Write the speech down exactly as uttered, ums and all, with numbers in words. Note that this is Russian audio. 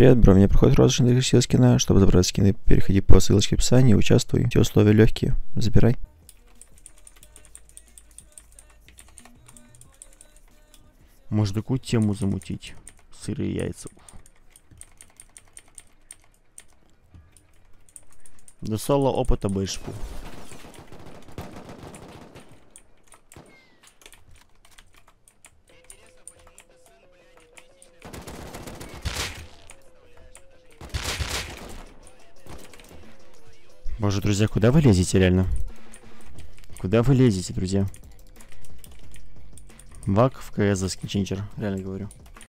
Привет, бро, мне проходит розыгрыш на сил скина. Чтобы забрать скины, переходи по ссылочке в описании, участвуй. Все условия легкие, забирай. Может, такую тему замутить? Сырые яйца. До соло опыта больше. Боже, друзья, куда вы лезете, реально? Куда вы лезете, друзья? Вак в КС за скинченчер, реально говорю.